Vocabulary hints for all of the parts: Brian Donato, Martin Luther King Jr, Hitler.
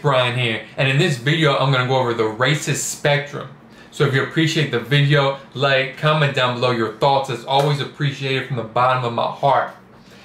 Brian here, and in this video I'm going to go over the racist spectrum. So if you appreciate the video, like, comment down below your thoughts. It's always appreciated from the bottom of my heart.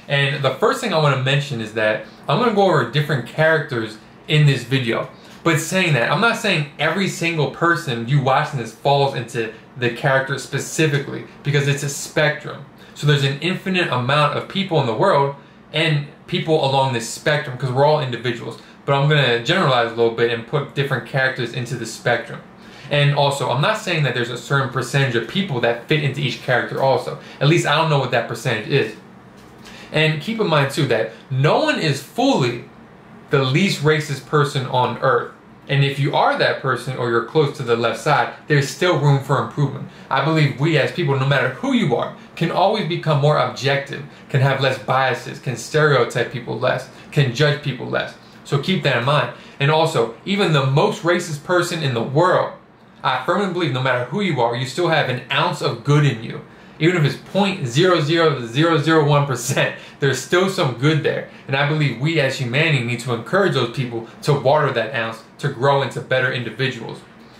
And the first thing I want to mention is that I'm going to go over different characters in this video. But saying that, I'm not saying every single person you watching this falls into the character specifically, because it's a spectrum. So there's an infinite amount of people in the world and people along this spectrum, because we're all individuals. But I'm going to generalize a little bit and put different characters into the spectrum. And also, I'm not saying that there's a certain percentage of people that fit into each character also. At least I don't know what that percentage is. And keep in mind too that no one is fully the least racist person on earth. And if you are that person or you're close to the left side, there's still room for improvement. I believe we as people, no matter who you are, can always become more objective, can have less biases, can stereotype people less, can judge people less. So keep that in mind. And also, even the most racist person in the world, I firmly believe no matter who you are, you still have an ounce of good in you. Even if it's 0.00001%, there's still some good there. And I believe we as humanity need to encourage those people to water that ounce, to grow into better individuals.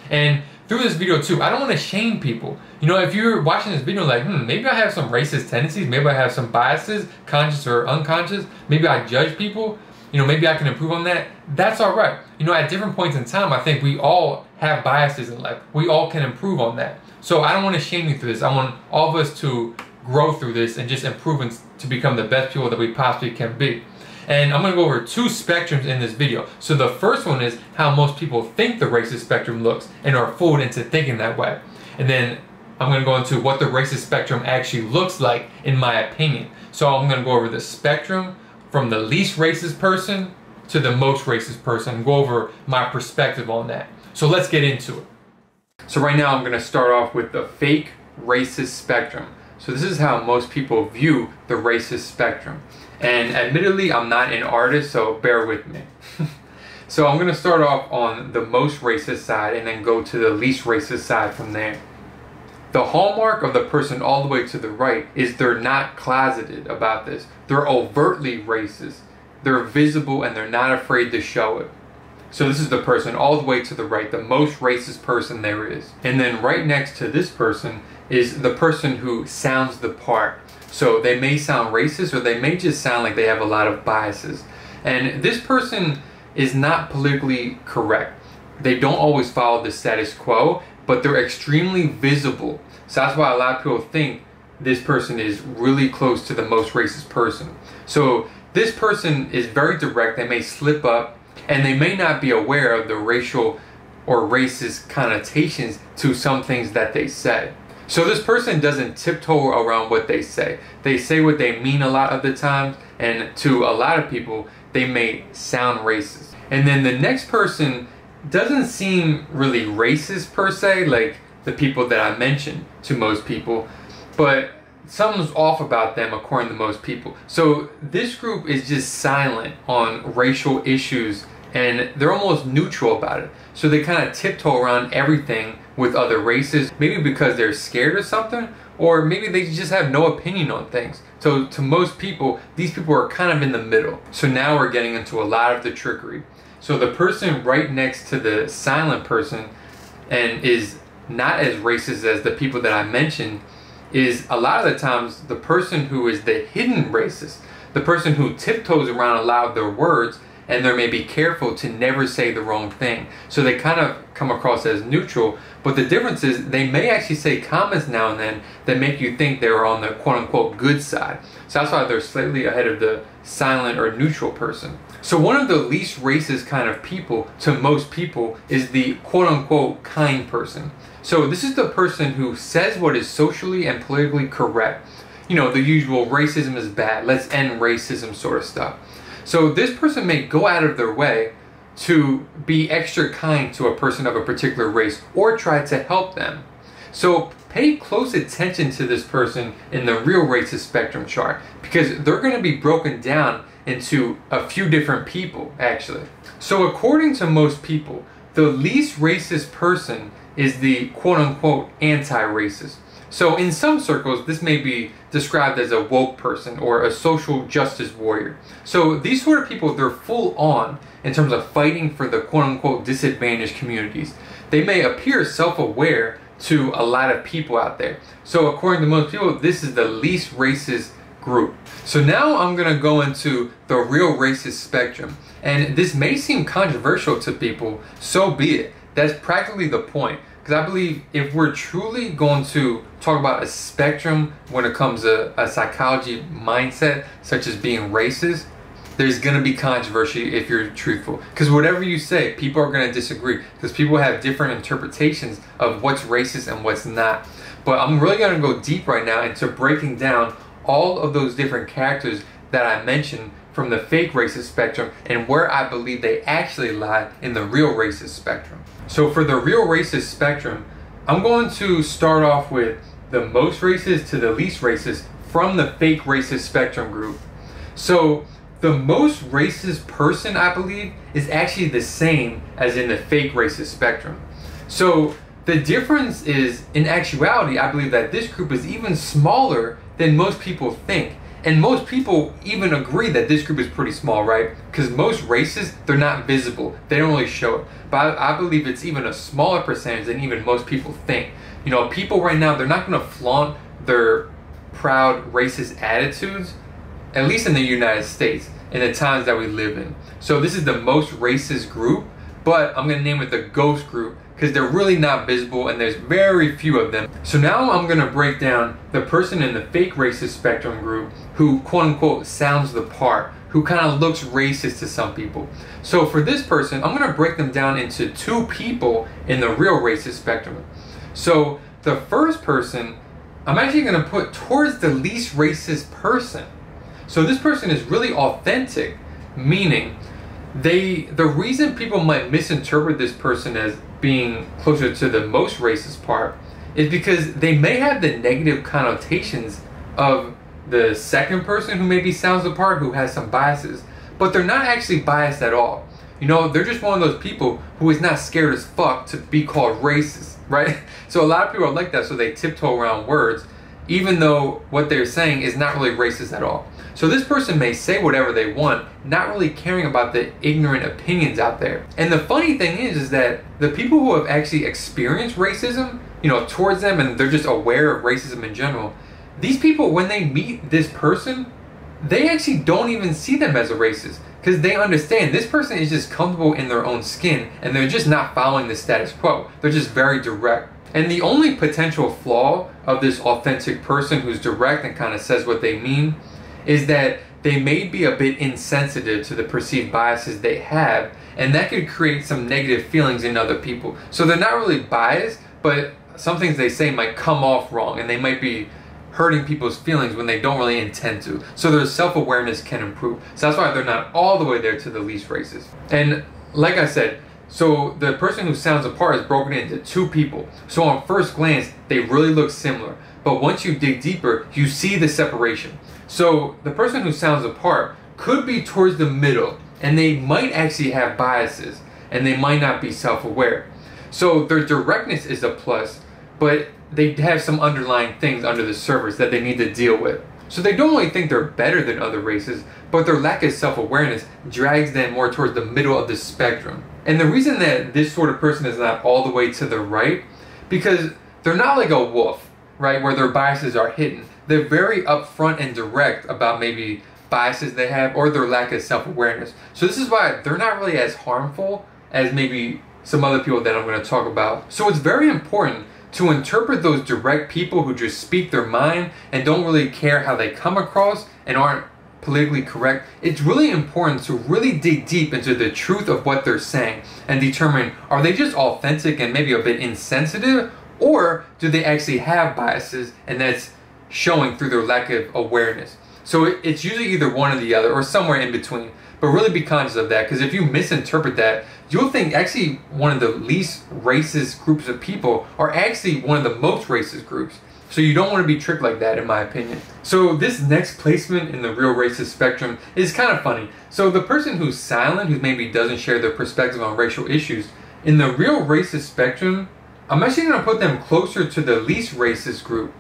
And through this video too, I don't want to shame people. You know, if you're watching this video like, maybe I have some racist tendencies, maybe I have some biases, conscious or unconscious, maybe I judge people, you know, maybe I can improve on that, that's all right. You know, at different points in time, I think we all have biases in life. We all can improve on that. So I don't want to shame you through this. I want all of us to grow through this and just improve and to become the best people that we possibly can be. And I'm going to go over two spectrums in this video. So the first one is how most people think the racist spectrum looks and are fooled into thinking that way. And then I'm going to go into what the racist spectrum actually looks like in my opinion. So I'm going to go over the spectrum from the least racist person to the most racist person and go over my perspective on that. So let's get into it. So right now I'm going to start off with the fake racist spectrum. So this is how most people view the racist spectrum. And admittedly, I'm not an artist, so bear with me. So I'm going to start off on the most racist side and then go to the least racist side from there. The hallmark of the person all the way to the right is they're not closeted about this. They're overtly racist. They're visible and they're not afraid to show it. So this is the person all the way to the right, the most racist person there is. And then right next to this person is the person who sounds the part. So they may sound racist or they may just sound like they have a lot of biases. And this person is not politically correct. They don't always follow the status quo, but they're extremely visible. So that's why a lot of people think this person is really close to the most racist person. So this person is very direct. They may slip up, and they may not be aware of the racial or racist connotations to some things that they say. So this person doesn't tiptoe around what they say. They say what they mean a lot of the times, and to a lot of people, they may sound racist. And then the next person doesn't seem really racist per se, like the people that I mentioned to most people, but something's off about them according to most people. So this group is just silent on racial issues and they're almost neutral about it. So they kind of tiptoe around everything with other races, maybe because they're scared or something, or maybe they just have no opinion on things. So to most people, these people are kind of in the middle. So now we're getting into a lot of the trickery. So the person right next to the silent person and is not as racist as the people that I mentioned is a lot of the times the person who is the hidden racist, the person who tiptoes around a lot of their words and they may be careful to never say the wrong thing. So they kind of come across as neutral, but the difference is they may actually say comments now and then that make you think they're on the quote-unquote good side. So that's why they're slightly ahead of the silent or neutral person. So one of the least racist kind of people to most people is the quote-unquote kind person. So this is the person who says what is socially and politically correct. You know, the usual racism is bad, let's end racism sort of stuff. So this person may go out of their way to be extra kind to a person of a particular race or try to help them. So pay close attention to this person in the real racist spectrum chart because they're going to be broken down into a few different people actually. So according to most people, the least racist person is the quote-unquote anti-racist. So in some circles, this may be described as a woke person or a social justice warrior. So these sort of people, they're full on in terms of fighting for the quote-unquote disadvantaged communities. They may appear self-aware to a lot of people out there. So according to most people, this is the least racist group. So now I'm going to go into the real racist spectrum. And this may seem controversial to people, so be it. That's practically the point. Because I believe if we're truly going to talk about a spectrum when it comes to a psychology mindset, such as being racist, there's going to be controversy if you're truthful. Because whatever you say, people are going to disagree. Because people have different interpretations of what's racist and what's not. But I'm really going to go deep right now into breaking down all of those different characters that I mentioned from the fake racist spectrum and where I believe they actually lie in the real racist spectrum. So for the real racist spectrum, I'm going to start off with the most racist to the least racist from the fake racist spectrum group. So the most racist person, I believe, is actually the same as in the fake racist spectrum. So the difference is, in actuality, I believe that this group is even smaller than most people think. And most people even agree that this group is pretty small, right? Because most racists, they're not visible. They don't really show it. But I believe it's even a smaller percentage than even most people think. You know, people right now, they're not going to flaunt their proud racist attitudes, at least in the United States, in the times that we live in. So this is the most racist group, but I'm going to name it the ghost group because they're really not visible and there's very few of them. So now I'm going to break down the person in the fake racist spectrum group who quote-unquote sounds the part, who kind of looks racist to some people. So for this person, I'm going to break them down into two people in the real racist spectrum. So the first person, I'm actually going to put towards the least racist person. So this person is really authentic, meaning the reason people might misinterpret this person as being closer to the most racist part is because they may have the negative connotations of the second person who maybe sounds the part, who has some biases, but they're not actually biased at all. You know, they're just one of those people who is not scared as fuck to be called racist, right? So a lot of people are like that, so they tiptoe around words, even though what they're saying is not really racist at all. So this person may say whatever they want, not really caring about the ignorant opinions out there. And the funny thing is that the people who have actually experienced racism, you know, towards them, and they're just aware of racism in general, these people, when they meet this person, they actually don't even see them as a racist because they understand this person is just comfortable in their own skin and they're just not following the status quo. They're just very direct. And the only potential flaw of this authentic person who's direct and kind of says what they mean is that they may be a bit insensitive to the perceived biases they have, and that could create some negative feelings in other people. So they're not really biased, but some things they say might come off wrong and they might be hurting people's feelings when they don't really intend to. So their self-awareness can improve. So that's why they're not all the way there to the least racist. And like I said, so the person who sounds apart is broken into two people. So on first glance, they really look similar. But once you dig deeper, you see the separation. So the person who sounds apart could be towards the middle, and they might actually have biases, and they might not be self-aware. So their directness is a plus, but they have some underlying things under the surface that they need to deal with. So they don't really think they're better than other races, but their lack of self-awareness drags them more towards the middle of the spectrum. And the reason that this sort of person is not all the way to the right, because they're not like a wolf, right, where their biases are hidden. They're very upfront and direct about maybe biases they have or their lack of self-awareness. So this is why they're not really as harmful as maybe some other people that I'm going to talk about. So it's very important to interpret those direct people who just speak their mind and don't really care how they come across and aren't politically correct. It's really important to really dig deep into the truth of what they're saying and determine, are they just authentic and maybe a bit insensitive, or do they actually have biases and that's showing through their lack of awareness? So it's usually either one or the other or somewhere in between, but really be conscious of that, because if you misinterpret that, you'll think actually one of the least racist groups of people are actually one of the most racist groups. So you don't want to be tricked like that, in my opinion. So this next placement in the real racist spectrum is kind of funny. So the person who's silent, who maybe doesn't share their perspective on racial issues, in the real racist spectrum, I'm actually going to put them closer to the least racist group.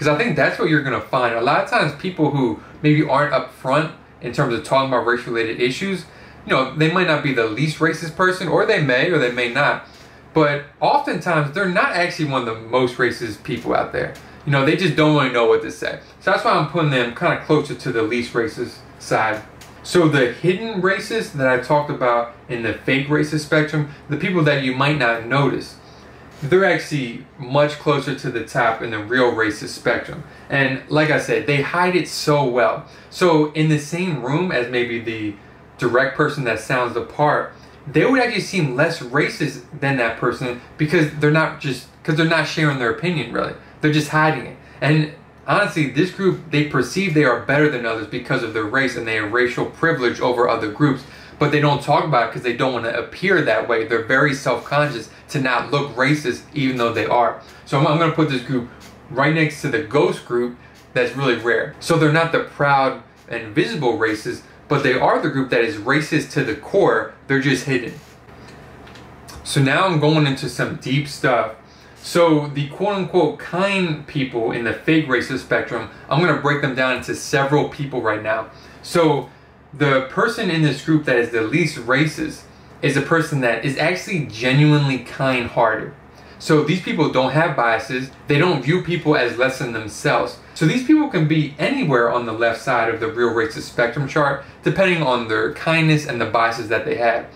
Because I think that's what you're going to find. A lot of times people who maybe aren't upfront in terms of talking about race-related issues, you know, they might not be the least racist person, or they may not. But oftentimes, they're not actually one of the most racist people out there. You know, they just don't really know what to say. So that's why I'm putting them kind of closer to the least racist side. So the hidden racists that I talked about in the fake racist spectrum, the people that you might not notice, they're actually much closer to the top in the real racist spectrum. And like I said, they hide it so well. So in the same room as maybe the direct person that sounds the part, they would actually seem less racist than that person because they're not sharing their opinion, really. They're just hiding it. And honestly, this group, they perceive they are better than others because of their race, and they have racial privilege over other groups. But they don't talk about it because they don't want to appear that way. They're very self-conscious to not look racist, even though they are. So I'm going to put this group right next to the ghost group that's really rare. So they're not the proud and visible racists, but they are the group that is racist to the core. They're just hidden. So now I'm going into some deep stuff. So the quote-unquote kind people in the fake racist spectrum, I'm going to break them down into several people right now. So the person in this group that is the least racist is a person that is actually genuinely kind-hearted. So these people don't have biases. They don't view people as less than themselves. So these people can be anywhere on the left side of the real racist spectrum chart, depending on their kindness and the biases that they have.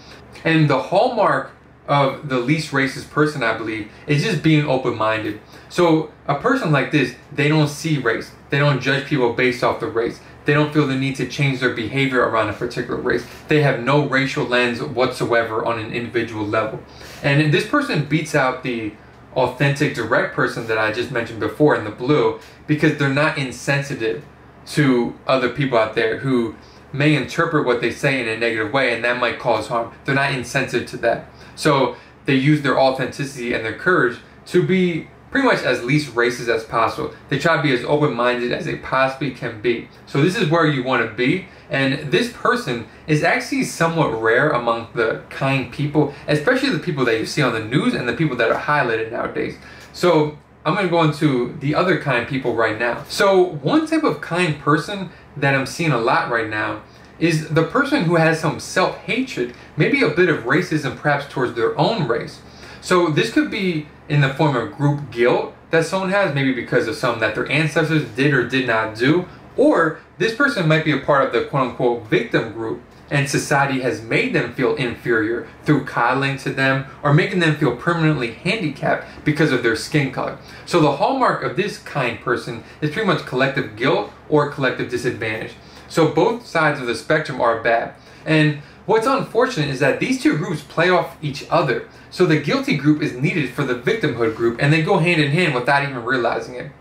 And the hallmark of the least racist person, I believe, is just being open-minded. So a person like this, they don't see race. They don't judge people based off the race. They don't feel the need to change their behavior around a particular race. They have no racial lens whatsoever on an individual level. And this person beats out the authentic direct person that I just mentioned before in the blue, because they're not insensitive to other people out there who may interpret what they say in a negative way, and that might cause harm. They're not insensitive to that. So they use their authenticity and their courage to be pretty much as least racist as possible. They try to be as open-minded as they possibly can be. So this is where you want to be. And this person is actually somewhat rare among the kind people, especially the people that you see on the news and the people that are highlighted nowadays. So I'm going to go into the other kind people right now. So one type of kind person that I'm seeing a lot right now is the person who has some self-hatred, maybe a bit of racism perhaps towards their own race. So this could be in the form of group guilt that someone has, maybe because of something that their ancestors did or did not do, or this person might be a part of the quote-unquote victim group, and society has made them feel inferior through coddling to them or making them feel permanently handicapped because of their skin color. So the hallmark of this kind person is pretty much collective guilt or collective disadvantage. So both sides of the spectrum are bad. And what's unfortunate is that these two groups play off each other. So the guilty group is needed for the victimhood group, and they go hand in hand without even realizing it.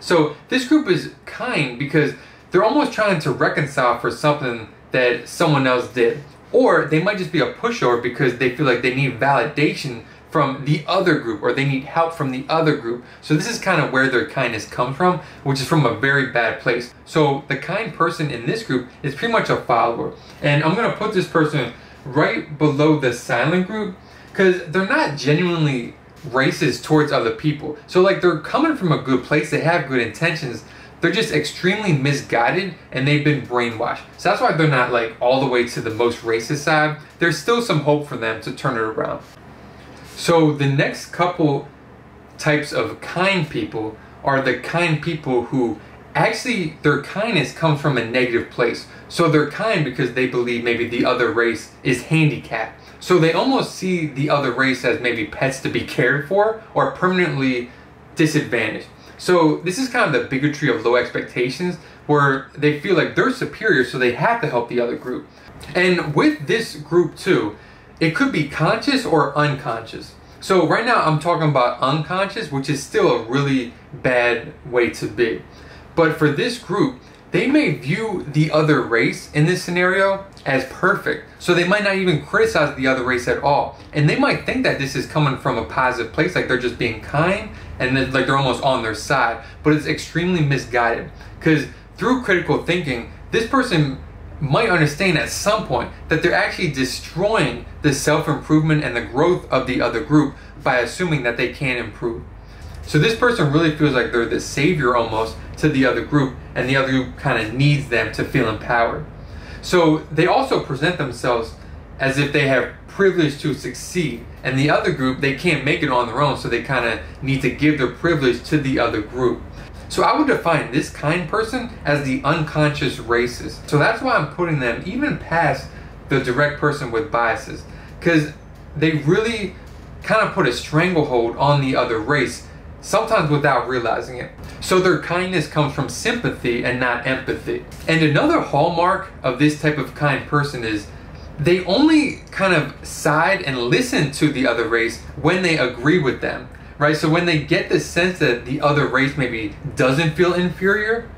So this group is kind because they're almost trying to reconcile for something that someone else did. Or they might just be a pushover because they feel like they need validation from the other group, or they need help from the other group. So this is kind of where their kindness comes from, which is from a very bad place. So the kind person in this group is pretty much a follower. And I'm gonna put this person right below the silent group because they're not genuinely racist towards other people. So like, they're coming from a good place, they have good intentions, they're just extremely misguided and they've been brainwashed. So that's why they're not like all the way to the most racist side. There's still some hope for them to turn it around. So the next couple types of kind people are the kind people who actually their kindness comes from a negative place. So they're kind because they believe maybe the other race is handicapped. So they almost see the other race as maybe pets to be cared for or permanently disadvantaged. So this is kind of the bigotry of low expectations, where they feel like they're superior, so they have to help the other group. And with this group too, it could be conscious or unconscious. So right now I'm talking about unconscious, which is still a really bad way to be. But for this group, they may view the other race in this scenario as perfect. So they might not even criticize the other race at all. And they might think that this is coming from a positive place, like they're just being kind and like they're almost on their side. But it's extremely misguided, because through critical thinking, this person might understand at some point that they're actually destroying the self-improvement and the growth of the other group by assuming that they can improve. So this person really feels like they're the savior almost to the other group, and the other group kind of needs them to feel empowered. So they also present themselves as if they have privilege to succeed, and the other group, they can't make it on their own, so they kind of need to give their privilege to the other group. So I would define this kind person as the unconscious racist. So that's why I'm putting them even past the direct person with biases, because they really kind of put a stranglehold on the other race, sometimes without realizing it. So their kindness comes from sympathy and not empathy. And another hallmark of this type of kind person is they only kind of side and listen to the other race when they agree with them, right? So when they get the sense that the other race maybe doesn't feel inferior,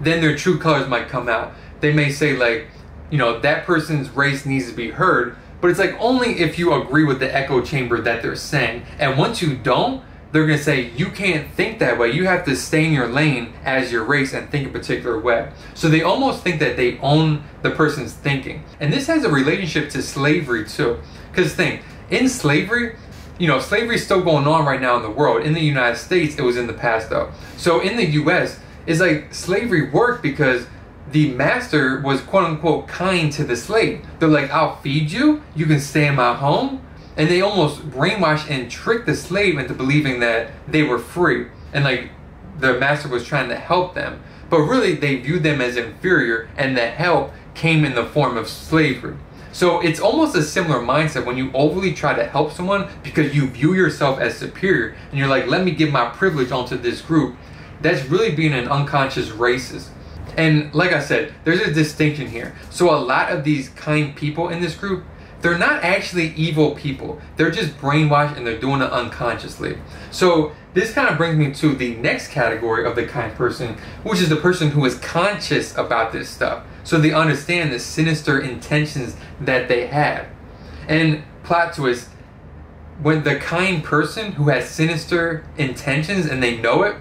then their true colors might come out. They may say, like, you know, that person's race needs to be heard, but it's like only if you agree with the echo chamber that they're saying. And once you don't, they're going to say, you can't think that way. You have to stay in your lane as your race and think a particular way. So they almost think that they own the person's thinking. And this has a relationship to slavery too. Because think, in slavery, you know, slavery's still going on right now in the world. In the United States, it was in the past though. So in the US, it's like slavery worked because the master was quote unquote kind to the slave. They're like, I'll feed you, you can stay in my home. And they almost brainwashed and tricked the slave into believing that they were free and like the master was trying to help them. But really they viewed them as inferior, and the help came in the form of slavery. So it's almost a similar mindset when you overly try to help someone because you view yourself as superior and you're like, let me give my privilege onto this group. That's really being an unconscious racist. And like I said, there's a distinction here. So a lot of these kind people in this group, they're not actually evil people. They're just brainwashed and they're doing it unconsciously. So this kind of brings me to the next category of the kind person, which is the person who is conscious about this stuff. So they understand the sinister intentions that they have. And plot twist, when the kind person who has sinister intentions and they know it,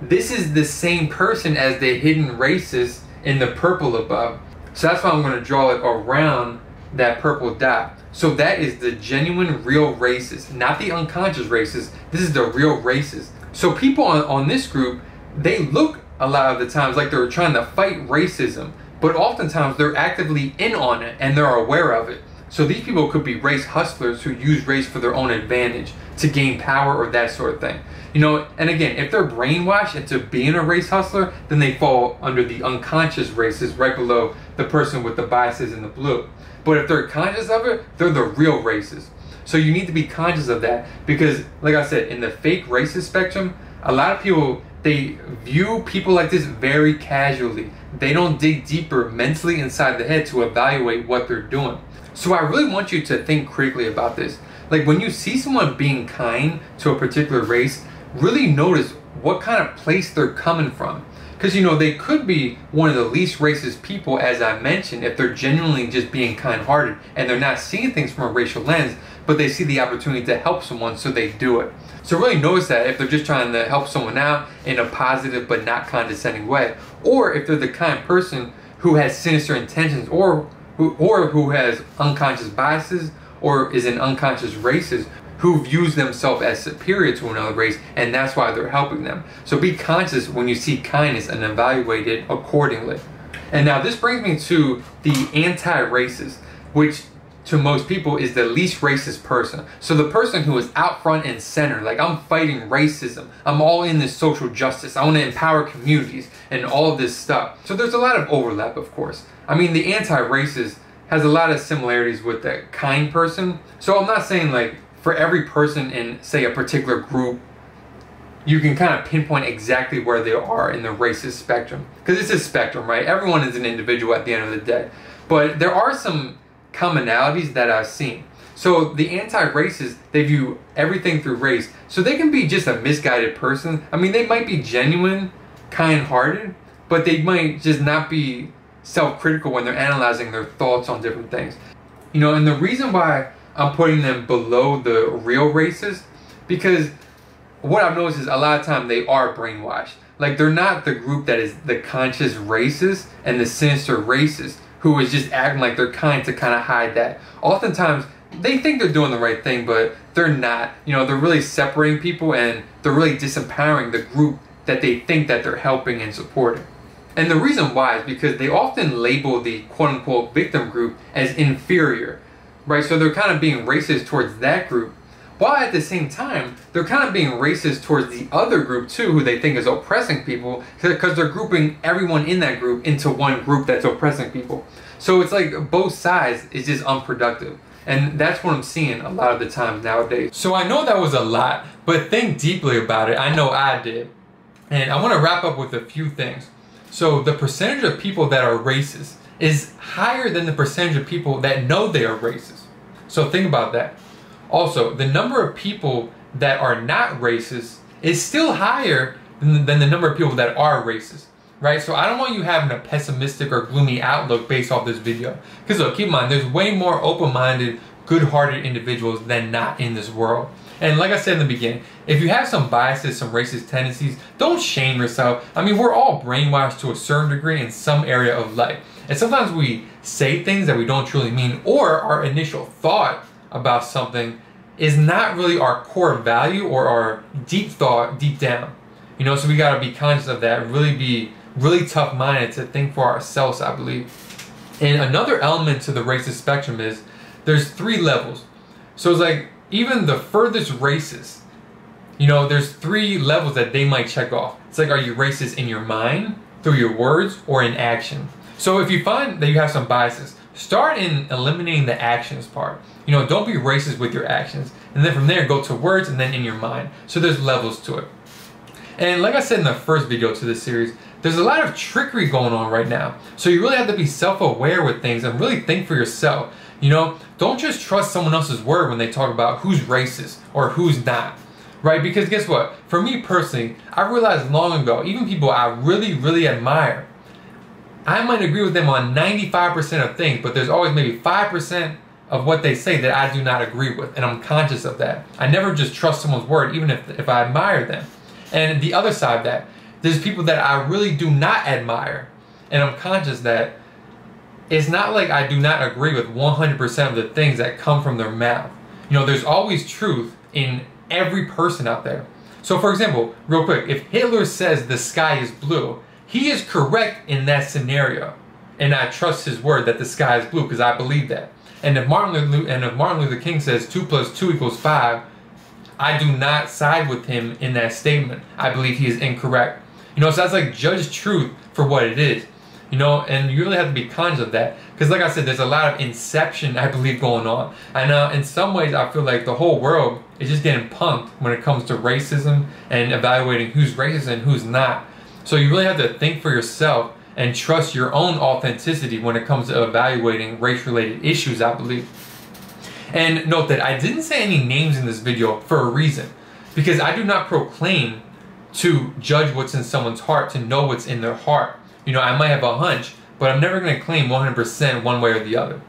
this is the same person as the hidden racist in the purple above. So that's why I'm going to draw it around that purple dot. So that is the genuine real racist, not the unconscious racist. This is the real racist. So people on this group, they look a lot of the times like they're trying to fight racism, but oftentimes they're actively in on it and they're aware of it. So these people could be race hustlers who use race for their own advantage to gain power or that sort of thing. You know, and again, if they're brainwashed into being a race hustler, then they fall under the unconscious racist right below the person with the biases in the blue. But if they're conscious of it, they're the real racist. So you need to be conscious of that because, like I said, in the fake racist spectrum, a lot of people, they view people like this very casually. They don't dig deeper mentally inside the head to evaluate what they're doing. So I really want you to think critically about this. Like when you see someone being kind to a particular race, really notice what kind of place they're coming from. Because, you know, they could be one of the least racist people, as I mentioned, if they're genuinely just being kind-hearted and they're not seeing things from a racial lens, but they see the opportunity to help someone, so they do it. So really notice that if they're just trying to help someone out in a positive but not condescending way, or if they're the kind person who has sinister intentions or who has unconscious biases or is an unconscious racist, who views themselves as superior to another race, and that's why they're helping them. So be conscious when you see kindness and evaluate it accordingly. And now this brings me to the anti-racist, which to most people is the least racist person. So the person who is out front and center, like, I'm fighting racism, I'm all in this social justice, I want to empower communities and all this stuff. So there's a lot of overlap, of course. I mean, the anti-racist has a lot of similarities with the kind person. So I'm not saying, like, for every person in, say, a particular group, you can kind of pinpoint exactly where they are in the racist spectrum. Because it's a spectrum, right? Everyone is an individual at the end of the day. But there are some commonalities that I've seen. So the anti-racist, they view everything through race. So they can be just a misguided person. I mean, they might be genuine, kind-hearted, but they might just not be self-critical when they're analyzing their thoughts on different things. You know, and the reason why I'm putting them below the real racists, because what I've noticed is a lot of time they are brainwashed. Like, they're not the group that is the conscious racist and the sinister racist who is just acting like they're kind to kind of hide that. Oftentimes they think they're doing the right thing, but they're not. You know, they're really separating people, and they're really disempowering the group that they think that they're helping and supporting. And the reason why is because they often label the quote-unquote victim group as inferior, right? So they're kind of being racist towards that group, while at the same time, they're kind of being racist towards the other group too, who they think is oppressing people, because they're grouping everyone in that group into one group that's oppressing people. So it's like both sides is just unproductive. And that's what I'm seeing a lot of the time nowadays. So I know that was a lot, but think deeply about it. I know I did. And I want to wrap up with a few things. So the percentage of people that are racist is higher than the percentage of people that know they are racist. So think about that. Also, the number of people that are not racist is still higher than the number of people that are racist, right? So I don't want you having a pessimistic or gloomy outlook based off this video. Because look, keep in mind, there's way more open-minded, good-hearted individuals than not in this world. And like I said in the beginning, if you have some biases, some racist tendencies, don't shame yourself. I mean, we're all brainwashed to a certain degree in some area of life. And sometimes we say things that we don't truly mean, or our initial thought about something is not really our core value or our deep thought deep down. You know, so we gotta be conscious of that, really be really tough-minded to think for ourselves, I believe. And another element to the racist spectrum is there's three levels. So it's like, even the furthest racist, you know, there's three levels that they might check off. It's like, are you racist in your mind, through your words, or in action? So if you find that you have some biases, start in eliminating the actions part. You know, don't be racist with your actions. And then from there, go to words and then in your mind. So there's levels to it. And like I said in the first video to this series, there's a lot of trickery going on right now. So you really have to be self-aware with things and really think for yourself. You know, don't just trust someone else's word when they talk about who's racist or who's not, right? Because guess what? For me personally, I realized long ago, even people I really, really admire, I might agree with them on 95% of things, but there's always maybe 5% of what they say that I do not agree with, and I'm conscious of that. I never just trust someone's word, even if I admire them. And the other side of that, there's people that I really do not admire, and I'm conscious that it's not like I do not agree with 100% of the things that come from their mouth. You know, there's always truth in every person out there. So for example, real quick, if Hitler says the sky is blue, he is correct in that scenario. And I trust his word that the sky is blue because I believe that. And if Martin Luther King says 2 + 2 = 5, I do not side with him in that statement. I believe he is incorrect. You know, so that's like judge truth for what it is. You know, and you really have to be conscious of that. Because like I said, there's a lot of inception, I believe, going on. And in some ways, I feel like the whole world is just getting punked when it comes to racism and evaluating who's racist and who's not. So you really have to think for yourself and trust your own authenticity when it comes to evaluating race-related issues, I believe. And note that I didn't say any names in this video for a reason. Because I do not proclaim to judge what's in someone's heart, to know what's in their heart. You know, I might have a hunch, but I'm never going to claim 100% one way or the other.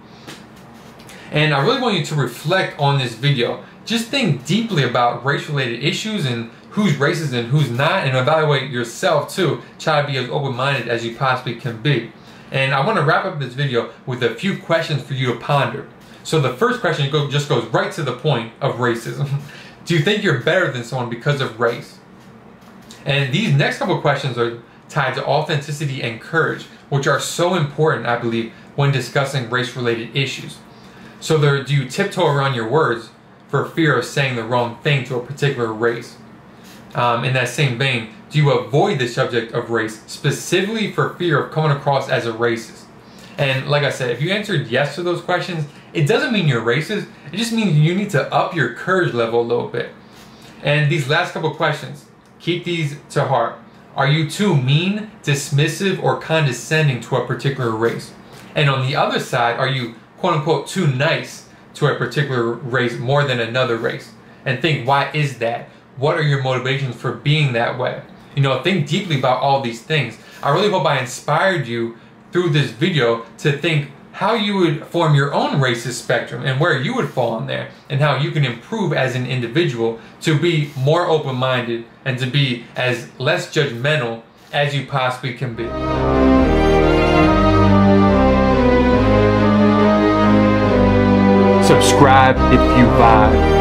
And I really want you to reflect on this video. Just think deeply about race-related issues and who's racist and who's not, and evaluate yourself too. Try to be as open-minded as you possibly can be. And I want to wrap up this video with a few questions for you to ponder. So the first question just goes right to the point of racism. Do you think you're better than someone because of race? And these next couple questions are tied to authenticity and courage, which are so important, I believe, when discussing race-related issues. So there, do you tiptoe around your words for fear of saying the wrong thing to a particular race? In that same vein, do you avoid the subject of race specifically for fear of coming across as a racist? And like I said, if you answered yes to those questions, it doesn't mean you're racist. It just means you need to up your courage level a little bit. And these last couple questions, keep these to heart. Are you too mean, dismissive, or condescending to a particular race? And on the other side, are you, quote-unquote, too nice to a particular race more than another race? And think, why is that? What are your motivations for being that way? You know, think deeply about all these things. I really hope I inspired you through this video to think how you would form your own racist spectrum and where you would fall on there, and how you can improve as an individual to be more open-minded and to be as less judgmental as you possibly can be. subscribe if you vibe.